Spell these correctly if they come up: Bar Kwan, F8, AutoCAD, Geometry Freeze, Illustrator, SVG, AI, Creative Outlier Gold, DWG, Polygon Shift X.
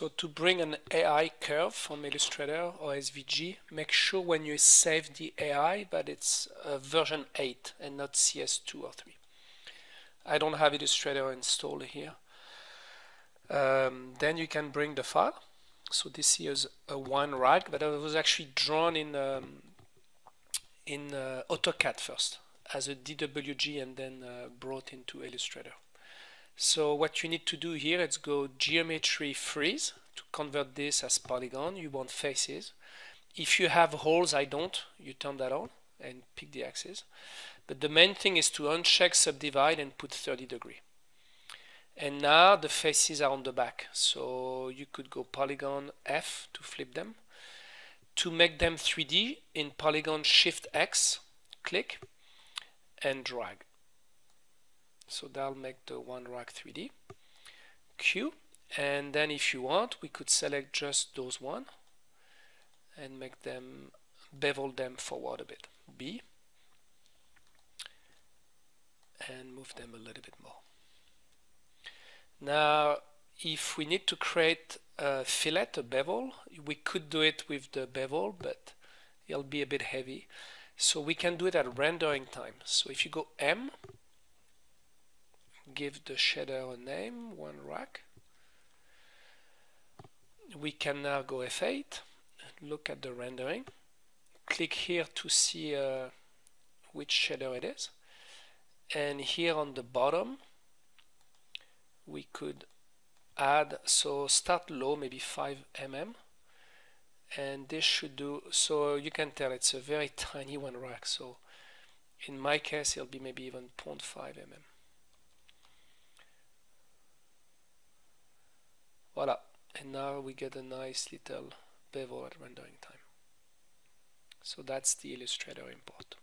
So to bring an AI curve from Illustrator or SVG, make sure when you save the AI that it's version 8 and not CS2 or 3. I don't have Illustrator installed here. Then you can bring the file. So this here is a one rack, but it was actually drawn in AutoCAD first as a DWG and then brought into Illustrator. So what you need to do here is go Geometry Freeze to convert this as polygon. You want faces. If you have holes, I don't, you turn that on and pick the axis. But the main thing is to uncheck subdivide and put 30°. And now the faces are on the back, so you could go Polygon F to flip them. To make them 3D, in Polygon Shift X, click and drag. So that'll make the one rack 3D. Q, and then if you want, we could select just those one and make them, bevel them forward a bit. B, and move them a little bit more. Now, if we need to create a fillet, a bevel, we could do it with the bevel, but it'll be a bit heavy. So we can do it at rendering time. So if you go M, give the shader a name, one rack. We can now go F8, look at the rendering. Click here to see which shader it is. And here on the bottom, we could add, so start low, maybe 5 mm, and this should do. So you can tell it's a very tiny one rack, so in my case it'll be maybe even 0.5 mm. Voila, and now we get a nice little bevel at rendering time. So that's the Illustrator import.